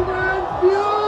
So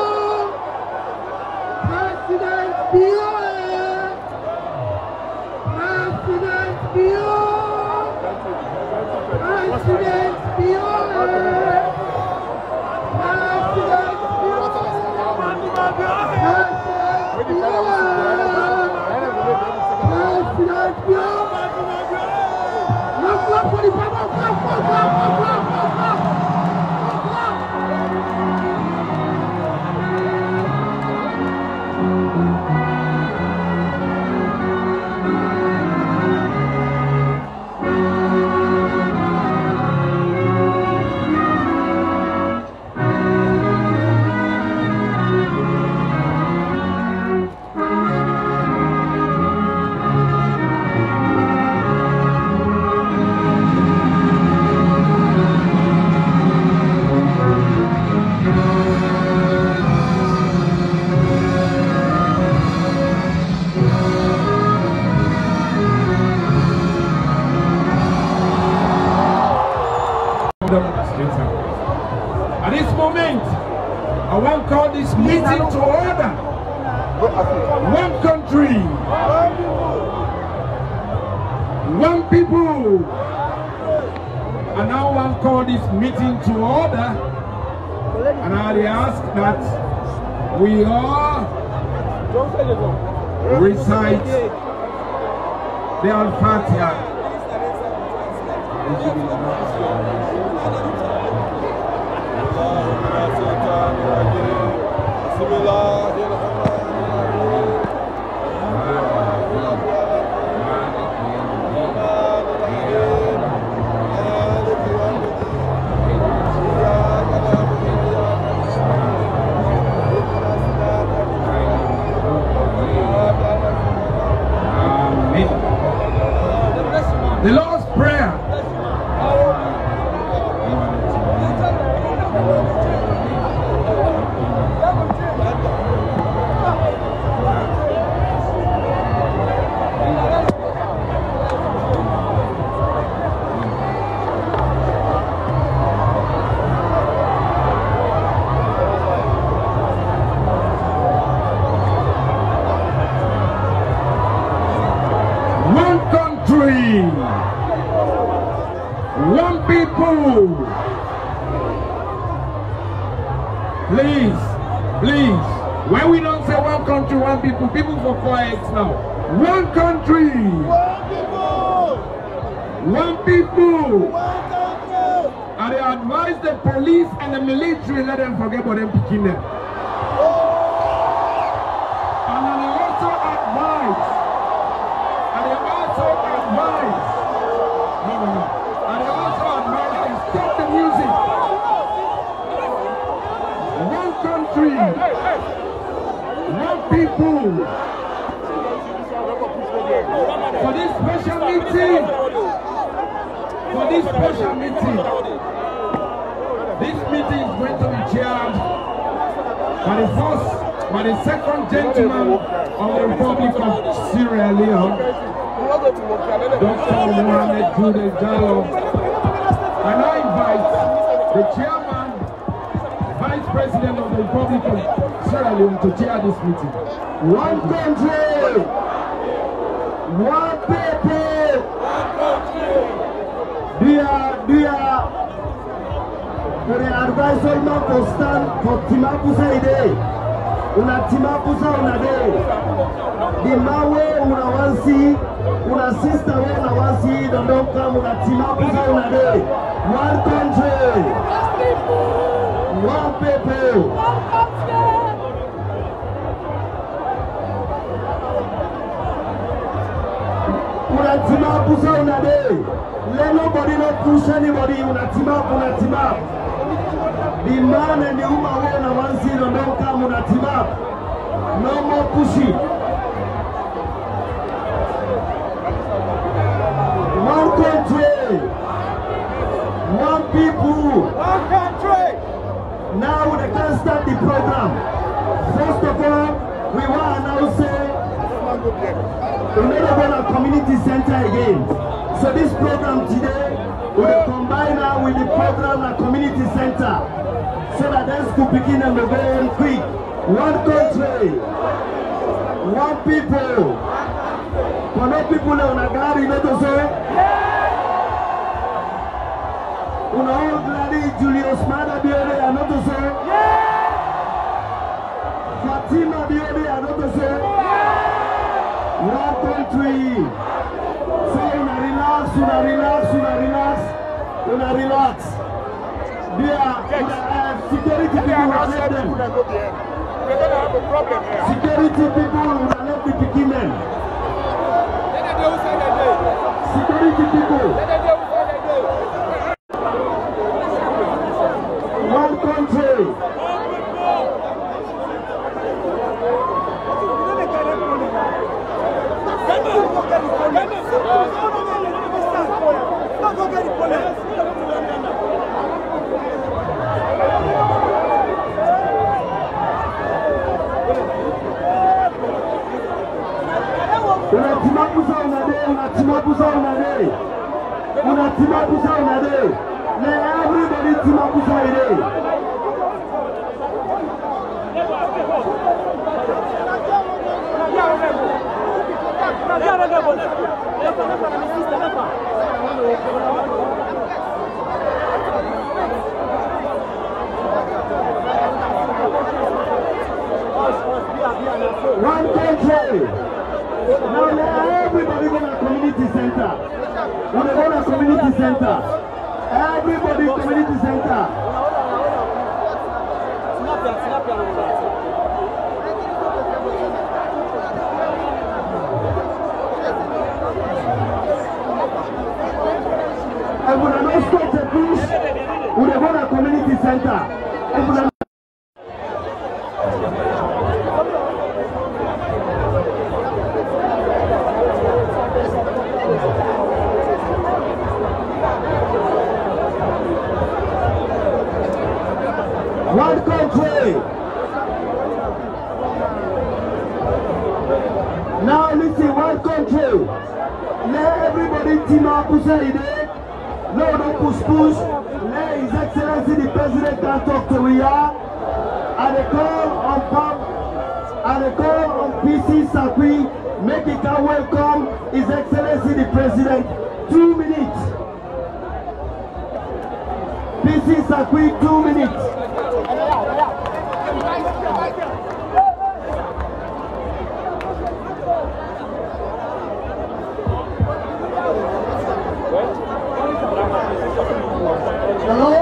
so that us to begin and go on quick. One country, one people. For no people on a gari, let us say. On our gari, Julius Maada Bio, let us say. Fatima Bio, let us say. One country. So on a relax. They are security people who are left them. We're going to have a problem here. Security people who are left the beginning. Security people. One country. Una timapusa una day. Let everybody timapusa a day. One country. Now everybody go to community center. When they go to community center, everybody community center. And when I don't stop the push, when they go to community center. Now listen, one country. Let everybody team up push today. No, don't push. Let His Excellency the President can talk to we are. And they call on pump. And they call on PC Sakui. Make it a welcome His Excellency the President. 2 minutes. PC Sakui, 2 minutes. Hello,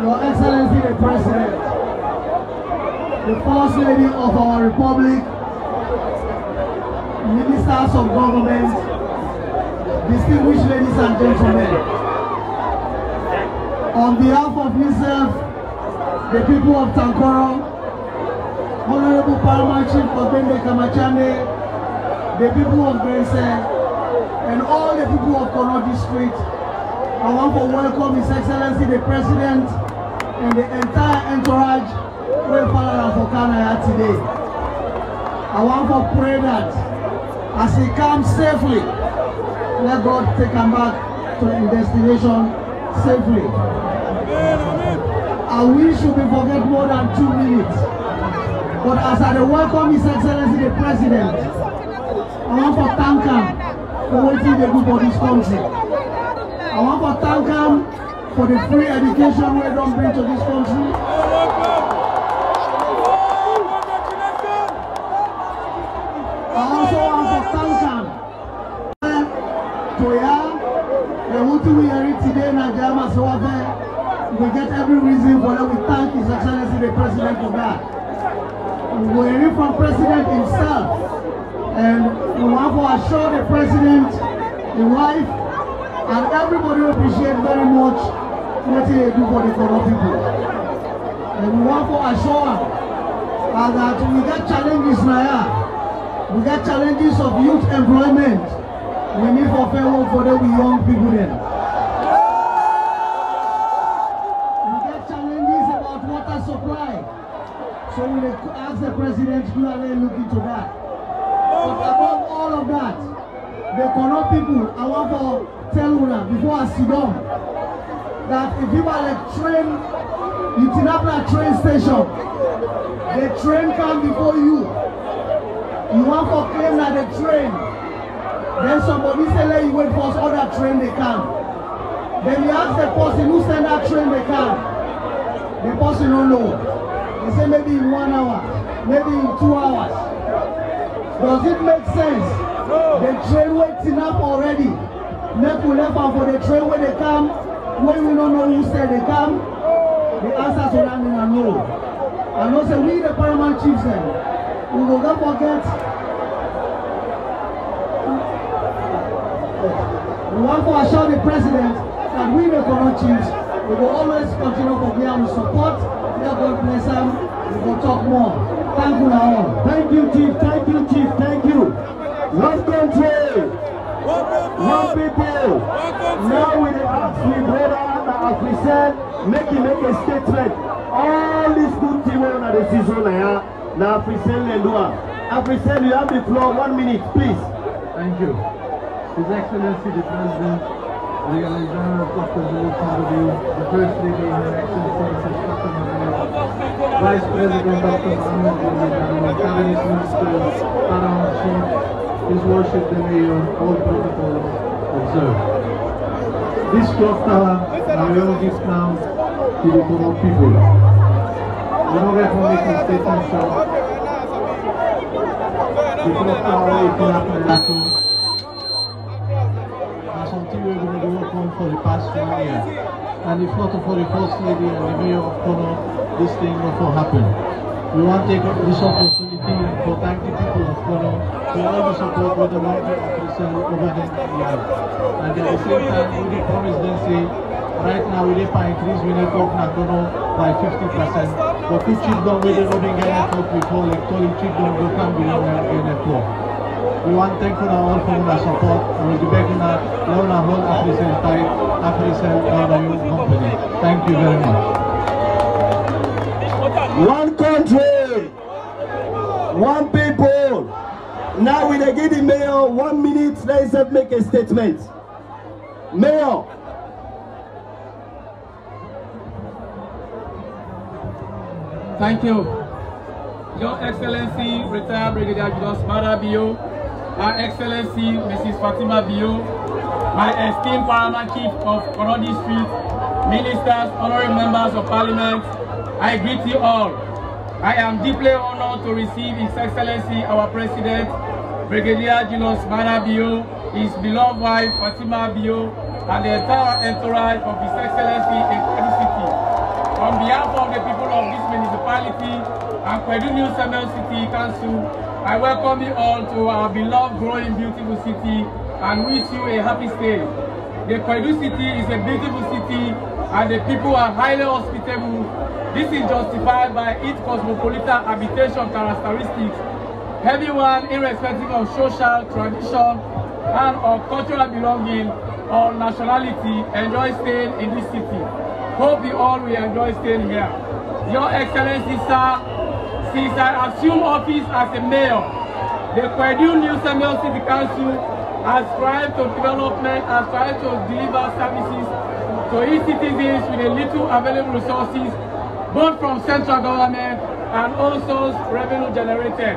Your Excellency the President, the First Lady of our Republic, Ministers of Government, distinguished ladies and gentlemen, on behalf of myself, the people of Tankoro, Honorable Paramount Chief Odende Kamachane, the people of Grace and all the people of Kono District, I want to welcome His Excellency the President and the entire entourage for Canada today. I want to pray that as he comes safely, let God take him back to his destination safely. And we should be forget more than 2 minutes. But as I welcome His Excellency the President, I want to thank him for what he did for this country. I want to thank him for the free education we don't bring to this country. I also want to thank him for the what we hear today in Nigeria, so we get every reason for that. We thank His Excellency the President for that. We hear from President himself. And we want to assure the President, the wife, and everybody who appreciate very much what they do for the Koro people. And we want to assure that we got challenges now. We got challenges of youth employment. We need for fair work for the young people then. We got challenges about water supply. So we ask the President, who are they looking to that? But above all of that, the corrupt people, I want to tell Una before I sit down that if you are like train, you did not have a train station. The train come before you. You want to claim that the train. Then somebody say, let you wait for other train they come. Then you ask the person who send that train they come. The person don't know. They say maybe in 1 hour, maybe in 2 hours. Does it make sense? The train waiting up already. Let we left out for the train when they come. When we don't know who said they come, the answers are not in a no. And also we the paramount chiefs then. We will not forget. We want to assure the president that we the paramount chiefs, we will always continue to be able to support. We are going to bless them. We will talk more. Thank you all. Thank you, Chief. Thank you, Chief. Thank you. Love country, love people. Now we ask you, brother, as we said, make a statement. All these good people on the decision here. Now, Africell Lendua. Africell, you have the floor. 1 minute, please. Thank you. His Excellency the President, the Alexander of Dr. Julius Maada Bio, the First Lady of the Excellency, Vice President Dr. Mohamed Diamond, Cabinet Ministers, Paramount Chief, His Worship the Mayor, all protocol observed. This clock tower, I will give now to the common people. We don't recommend the statement, so the clock tower is not a little. I continue with the work on for the past 1 year. And if not for the First Lady and the Mayor of Connor, this thing will not happen. We want to take up this opportunity to thank the people of Connor for all the support with the library of Africell over the year. And at the same time, we did promise them say, right now we did pay increase, we need talk Nakono by 50%. But two children we did not get a talk before, like 20 children who come below in a poor. We want to thank you all for the support, and we'll be back in our Leona whole Africell type, Africell and our company. Thank you very much. One country, one people. Now we give the mayor 1 minute, let's make a statement. Mayor. Thank you. Your Excellency, retired Brigadier Julius Maada Bio, Her Excellency, Mrs. Fatima Bio, my esteemed Paramount Chief of Connor District, Ministers, Honorable Members of Parliament, I greet you all. I am deeply honored to receive His Excellency, our President, Brigadier Julius Maada Bio, his beloved wife Fatima Bio, and the entire entourage of His Excellency in Kwadu City. On behalf of the people of this municipality and Kwadu New Semel City Council, I welcome you all to our beloved, growing, beautiful city and wish you a happy stay. The Kwadu City is a beautiful city and the people are highly hospitable. This is justified by its cosmopolitan habitation characteristics. Everyone, irrespective of social, tradition, and or cultural belonging or nationality, enjoy staying in this city. Hope you all will enjoy staying here. Your Excellency, sir, since I assume office as a mayor, the Kwadu New Semel City Council has strived to development and tried to deliver services to its citizens with a little available resources, both from central government and also revenue generated,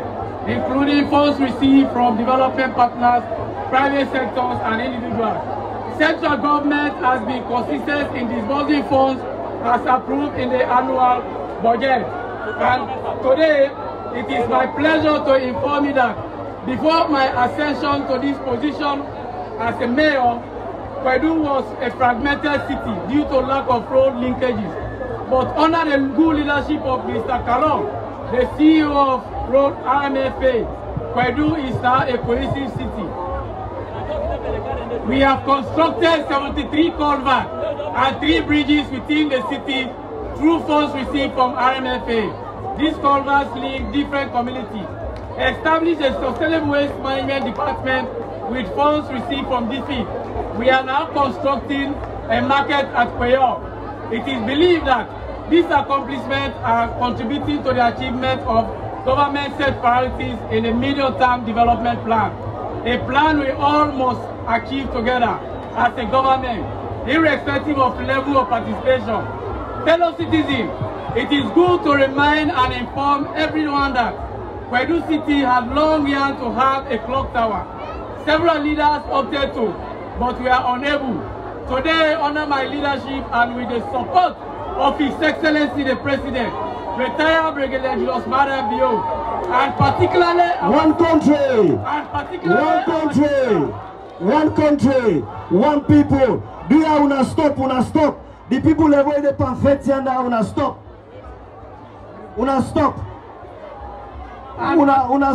including funds received from development partners, private sectors, and individuals. Central government has been consistent in disbursing funds as approved in the annual budget. And today, it is my pleasure to inform you that before my ascension to this position as a mayor, Kwadu was a fragmented city due to lack of road linkages. But under the good leadership of Mr. Kalong, the CEO of Road RMFA, Kwadu is now a cohesive city. We have constructed 73 culverts and 3 bridges within the city through funds received from RMFA. These culverts link different communities. Established a sustainable waste management department with funds received from DFID. We are now constructing a market at Kwayo. It is believed that these accomplishments are contributing to the achievement of government set priorities in the medium-term development plan. a plan we all must achieve together as a government, irrespective of level of participation. Fellow citizens, it is good to remind and inform everyone that Kwadu City has long yearned to have a clock tower. Several leaders opted to, but we are unable. Today, under my leadership and with the support of His Excellency the President, retired Brigadier Julius Maada Bio, and particularly one country, one country, one people. Dia una stop, the people away the perfect yanda una stop, una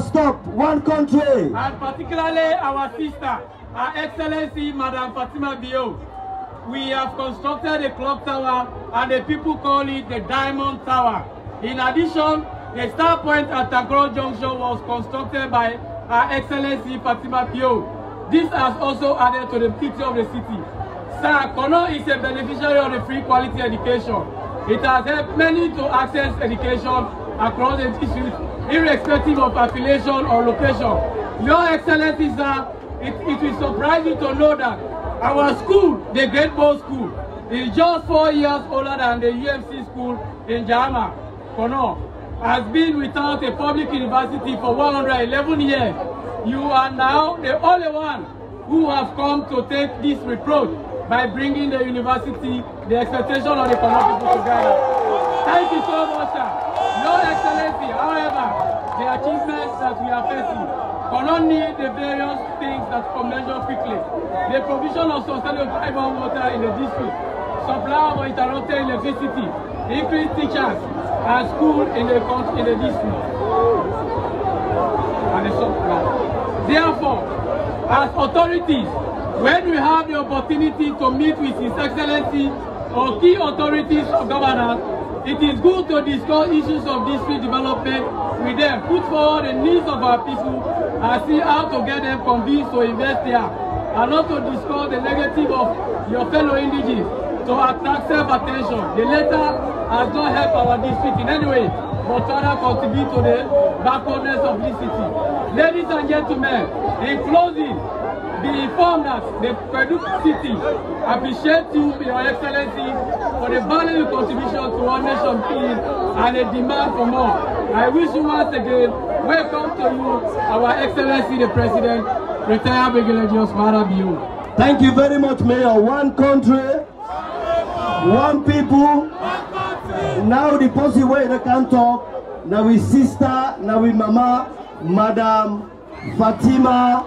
stop, one country, and particularly our sister, Her Excellency Madam Fatima Bio. We have constructed a clock tower and the people call it the Diamond Tower. In addition, the star point at Tagoro Junction was constructed by Her Excellency Fatima Bio. This has also added to the picture of the city. Sir, Kono is a beneficiary of the free quality education. It has helped many to access education across the district, irrespective of affiliation or location. Your Excellency, sir, it will surprise you to know that our school, the Great Bowl School, is just 4 years older than the UMC school in Jama, Kono, has been without a public university for 111 years. You are now the only one who have come to take this reproach by bringing the university, the expectation of the Kono people together. Thank you so much, sir. Your Excellency, however, the achievements that we are facing cannot need the various things that can measure quickly. The provision of sustainable water in the district, supply of interrupted electricity, increased teachers and school in the district, and the supply. Therefore, as authorities, when we have the opportunity to meet with His Excellency or key authorities of governance, it is good to discuss issues of district development with them, put forward the needs of our people, and see how to get them convinced to invest here, and not to discuss the negative of your fellow indigenous to attract self-attention. The latter has not helped our district in any way, but rather contribute to the backwardness of this city. Ladies and gentlemen, in closing, be informed that the Kwadu City appreciates you, Your Excellency, for the valuable contribution to our nation peace and a demand for more. I wish you once again welcome to you, our Excellency the President, retired Brigadier Julius Maada Bio. Thank you very much, Mayor. One country, one people. Now the posse way they can talk. Now we sister, now we mama, Madam Fatima.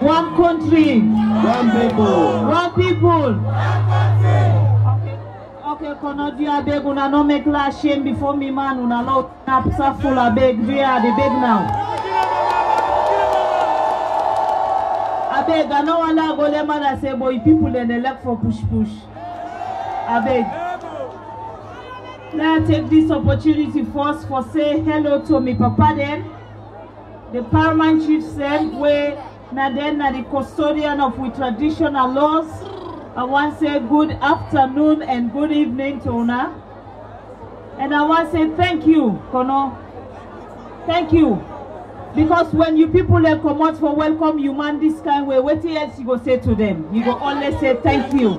One country, one people, one people. Okay, Konoji, I beg una no make la shame before me, man. Una loud napsa full, I beg. We are the beg now. I beg. I know Allah go them and say, boy, people then elect for push push. I beg. Let's take this opportunity first for say hello to me papa them, the paramount chief said where. Now then, the custodian of we traditional laws, I want to say good afternoon and good evening to una. And I want to say thank you, Kono. Thank you. Because when you people that come out for welcome, you man this kind of way, what else you go say to them? You go always say thank you.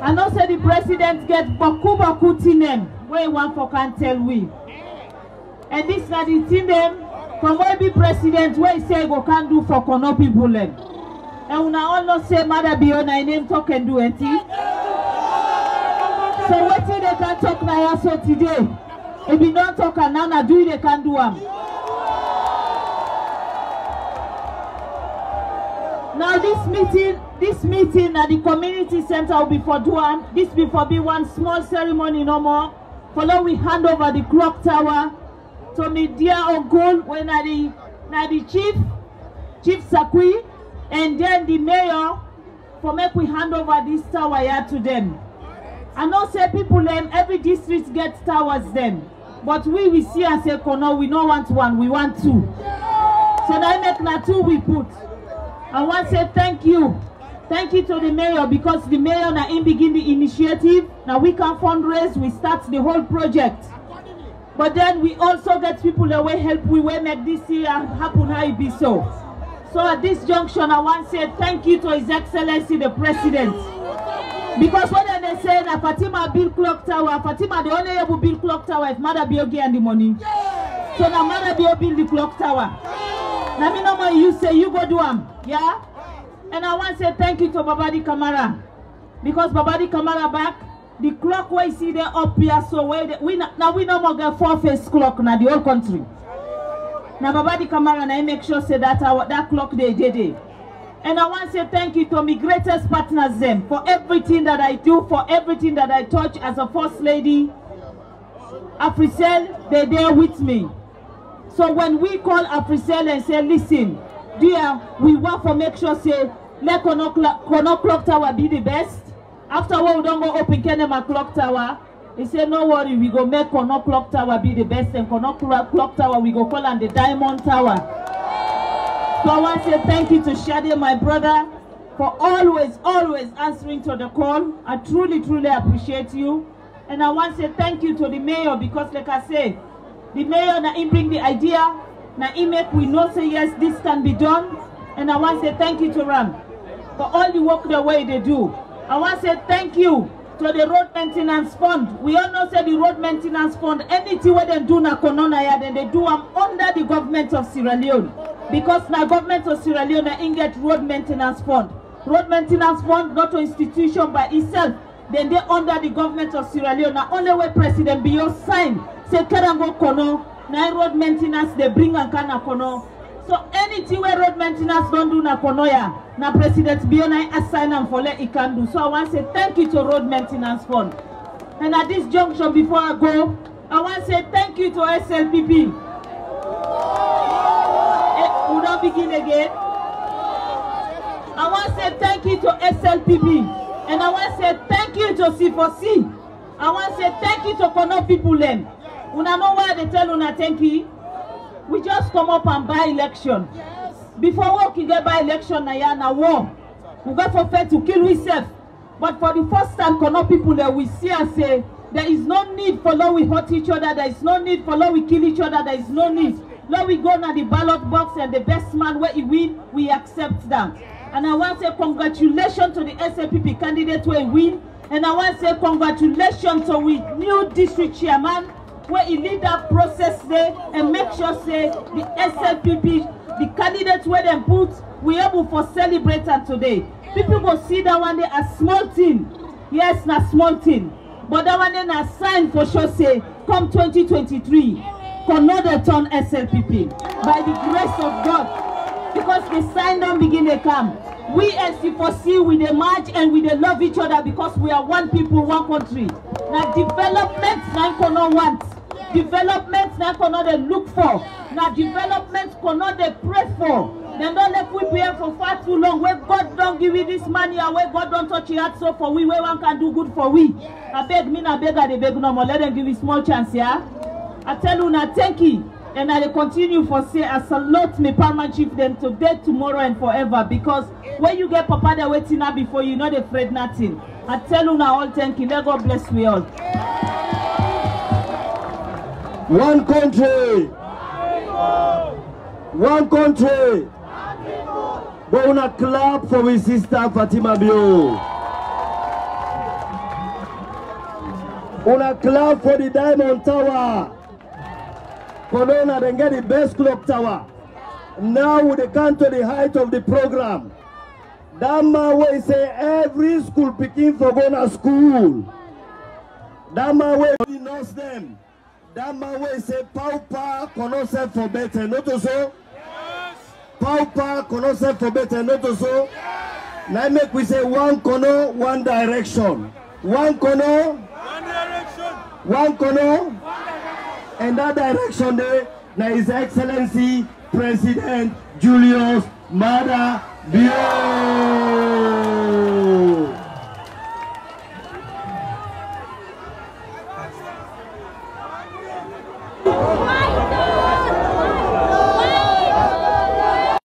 And also the president get baku baku tinem, where one for can tell we. And this is the tinem. From where be president, where he say go can do for Kono people them. And una all not say Maada Bio na name talk and do it. So what they can talk na so today. If you don't talk and nana do they can do am. Now this meeting at the community center will be for Duan. This will for be one small ceremony no more. Follow we hand over the clock tower. To me dear Ogul, when the Chief Sakui, and then the mayor, for make we hand over this tower here to them. And also people them, every district gets towers them. But we see and say, Kono, we don't want one, we want two. So now make na two we put. I want to say thank you. Thank you to the mayor, because the mayor now begin the initiative. Now we can fundraise, we start the whole project. But then we also get people that will help, we will make this year happen how it be so. So at this junction, I want to say thank you to His Excellency the President. Because what they say that Fatima build clock tower, Fatima the only able build clock tower if Maada Bio get the money. So now Maada Bio build the clock tower. Now me no more you say you go do them, yeah? And I want to say thank you to Babadi Kamara. Because Babadi Kamara back, the clock where you see there up here, so we no more get four-face clock now the whole country. Now Babadi Kamara now make sure say that that clock they did. And I want to say thank you to my greatest partners them for everything that I do, for everything that I touch as a first lady. Africell, they're there with me. So when we call Africell and say, listen, dear, we want to make sure say let Kono clock tower be the best. After what we don't go open Kenema clock tower, he said no worry, we go make Kono clock tower be the best, and Kono clock tower we go call on the Diamond Tower. So I want to say thank you to Shade, my brother, for always answering to the call. I truly appreciate you. And I want to say thank you to the mayor, because like I say, the mayor na him bring the idea, na him make we know say yes, this can be done. And I want to say thank you to Ram for all the work the way they do. I want to say thank you to the road maintenance fund. We all know say the road maintenance fund, anything where they do na Kononaya, then they do am under the government of Sierra Leone. Because na government of Sierra Leone na him get road maintenance fund. Road maintenance fund not an institution by itself. Then they under the government of Sierra Leone. Na only way President Bio sign say Karango Kono, na road maintenance they bring and can Kono. So anything where road maintenance don't do na Konoya, na President Bio na assign am for let he can do. So I want to say thank you to Road Maintenance Fund. And at this junction, before I go, I want to say thank you to SLPP. We don't begin again. I want to say thank you to SLPP. And I want to say thank you to C4C. I want to say thank you to Kono people then. Una know why they tell una thank you. We just come up and buy election. Yes. Before we get by election, na war. We go for fair to kill ourselves. But for the first time, Kono people that we see and say, there is no need for law we hurt each other. There is no need for law we kill each other. There is no need. Law we go na the ballot box and the best man where he win, we accept that. And I want to say congratulations to the SLPP candidate where he win. And I want to say congratulations to we new district chairman, where he lead that process there and make sure say the SLPP, the candidates where they put, we able for celebrate and today. People will see that one day as small thing. Yes, na small thing. But that one day na sign for sure say come 2023, Kono turn SLPP by the grace of God. Because the sign don't begin to come. We as C4C, we dey march and we dey love each other because we are one people, one country. Now development na Kono want. Development na Kono dey look for. Now development Kono dey pray for. Then don't let we pray for far too long. Where God don't give you this money and where God don't touch your heart so for we, where one can do good for we. I beg me na beg I dey beg no more. Let them give you small chance, yeah? I tell you na thank you. And I continue for say I salute my palma chief them today, tomorrow, and forever. Because when you get Papa they waiting up before you know they afraid nothing. I tell you now all thank you. Let God bless we all. One country. One country. But we not clap for my sister Fatima Bio. We not clap for the Diamond Tower. Kono then get the best clock tower. Now we come to the height of the program. That man way say every school picking for going to school. That man way we nurse them. That man way say pauper Kono serve for better. Not so. Yes. Pauper Kono serve for better. Not so. Yes. Now make we say one Kono, one direction. One Kono, one direction. One Kono. One direction. And that direction there, now His Excellency President Julius Maada Bio.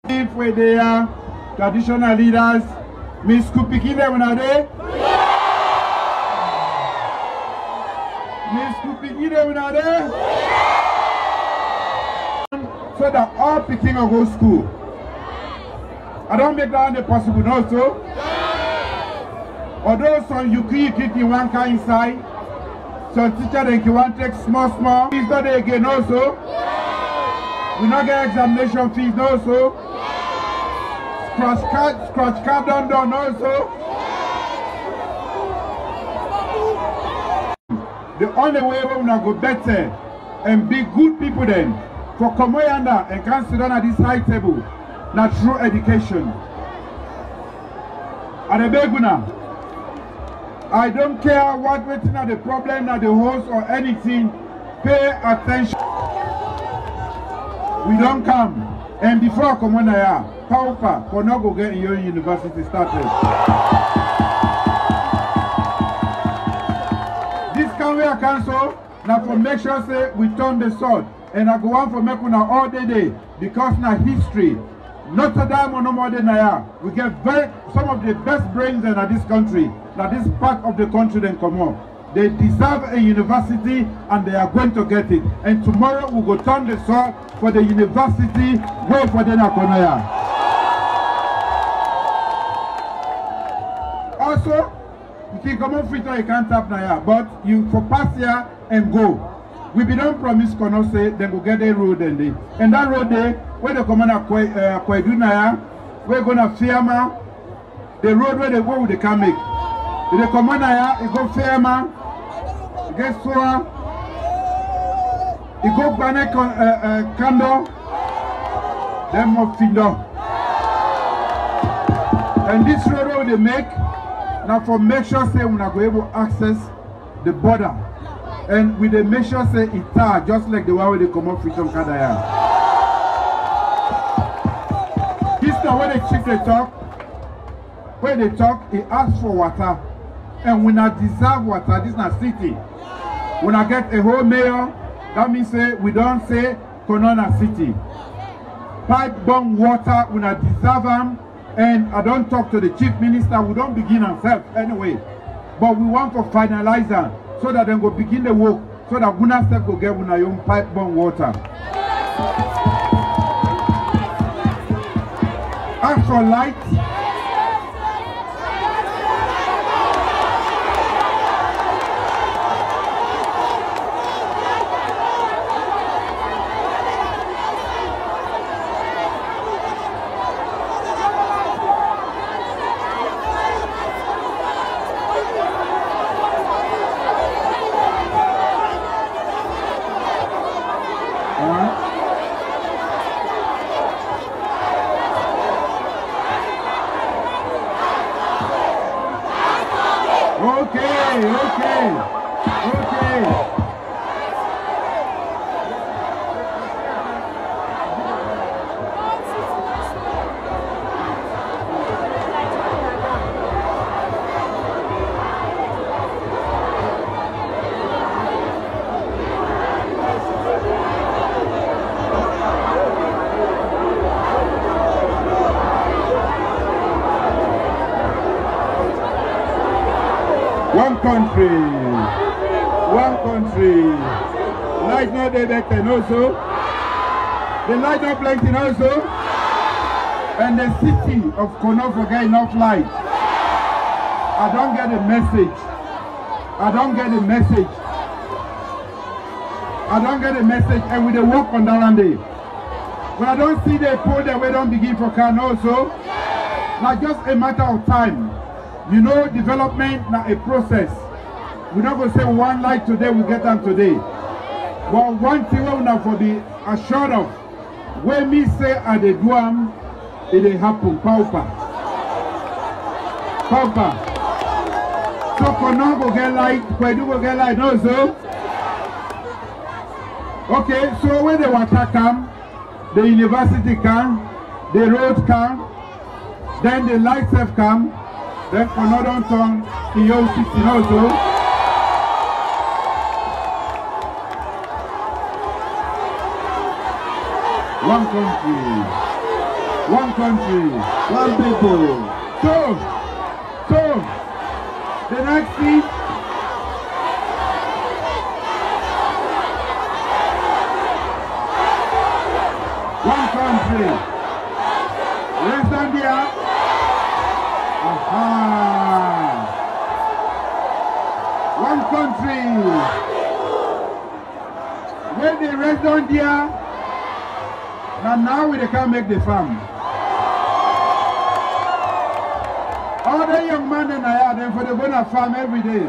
If we are traditional leaders Miskupikile mnade? Miskupikile mnade? So that all Peking will go to school. I don't make that impossible, no, so? Although some you one car inside, some teacher they can take small. Fees that they get, no, so? We not get examination fees, no, so? Scratch card done, no, so? The only way we will go better and be good people then. For Komoyanda and can sit down at this high table, not through education. I don't care what waiting at the problem at the host or anything, pay attention. We don't come. And before Komoyanda, Paupa, Konogo get your university started. This Kanwea Council, now for make sure say we turn the sword. And I go on for Mekuna all day because now history, Notre Dame or no more than Naya, we get some of the best brains in this country, now this part of the country then come on. They deserve a university and they are going to get it. And tomorrow we go turn the sword for the university, go for the Nakonaya. Also, you can come on free to you can't tap Naya, but you for pass here and go. We don't promise Kono say they will get a road and day. And that road day, where they come on a Kwedunaya, we're gonna Fiamma, the road where they go with the Kamek. If they come on here, it go Fiamma, it gets Sora, it go Bane Kando, them of Findo. And this road they make, now for make sure say we're not able to access the border. And with the measure say it tar, just like the one where they come up with some Kadaya. This time when the chick they talk, he asks for water. And when I deserve water, this is not city. When I get a whole mayor, that means say we don't say Konona city. Pipe bomb water when I deserve them, and I don't talk to the chief minister, we don't begin ourselves anyway. But we want to finalize them. So that they go begin the work, so that Guna step go get Guna young pipe bomb water. Ask for light. One country. Light no day better also. The light no plenty also. And the city of Kono forget enough light. I don't get a message and we dey work on that land day. When I don't see the poll that we don't begin for Kano also, like just a matter of time. You know, development not a process. We not going to say one light today, we get them today. But one thing we now for be assured of, when me say at the Duam, it happen. Pauper. So for now we get light, we do get light also. Okay, so when the water come, the university come, the road come, then the lights have come. Then for northern town, the young city also. One country, one people. So, The next speech. One country. Let's stand here. Aha. One country. When they rest on here, and now we can't make the farm. All the young men and I are them for the bona farm every day.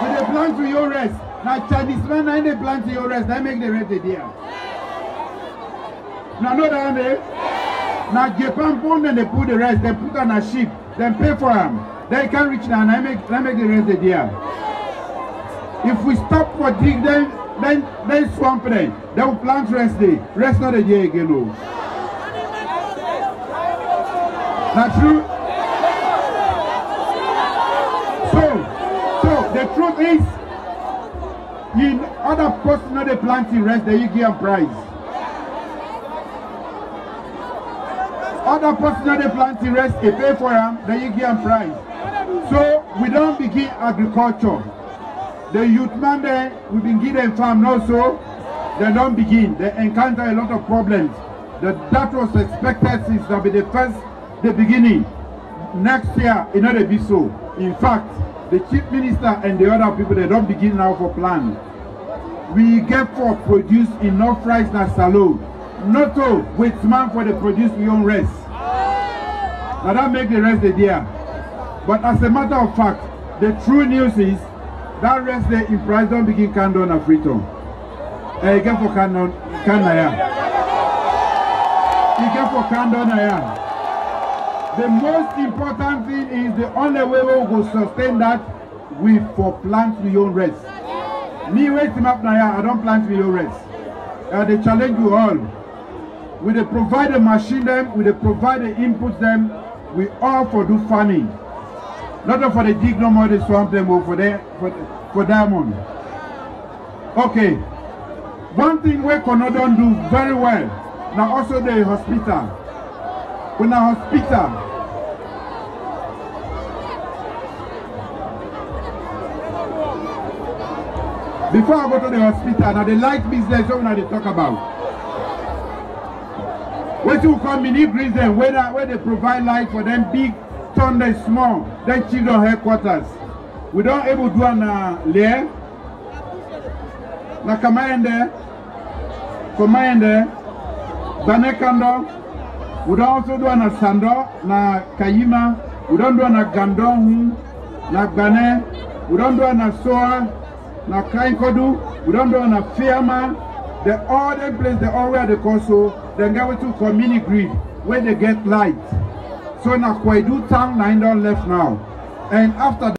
So they plant to your rest. Now Chinese men and they plant to your rest. They make the rest the deer. Now no down there. Now Japan pound and they put the rest. They put on a ship. Then pay for them. They can't reach down. They make the rest the deer. If we stop for dig then swamp them. They will plant rest day. Rest not a day again. No. That's true. The truth is, in other posts, you know, they plant in rest, then you give them prize. Other posts, you know, they plant in rest, they pay for them, then you give them prize. So, we don't begin agriculture. The youth man there, we begin them farm also, they don't begin. They encounter a lot of problems. That was expected since that be the first, the beginning. Next year, it not be so. In fact, the chief minister and the other people, they don't begin now for plan. We get for produce enough rice na salo. Not all with man for the produce we own rest. Now that make the rest the dear. But as a matter of fact, the true news is that rest day in price don't begin can down a freedom. Get for can down can. The most important thing is the only way we will sustain that we for plant your own rest. Me wait him up now, I don't plant your own rest. They challenge you all. We they provide the machine them, we they provide the inputs them, we all for do farming. Not for the dig no more, the swamp them or for diamond. Okay. One thing we cannot do very well, now also the hospital. When a hospital, before I go to the hospital, now the light business, so now they talk about. When you come in, it brings them where they provide light for them big, turn them small, then children headquarters. We don't able to do an layer. Now come in there, Banekando. We don't also do an Sando, na Kayima, we don't do an Gandon, na Gane, we don't do an Soa, na Kainkodu, we don't do an Fiama. They all the place, they all wear the console, then go to community grid where they get light. So na Kwaidu town, I don't left now. And after that,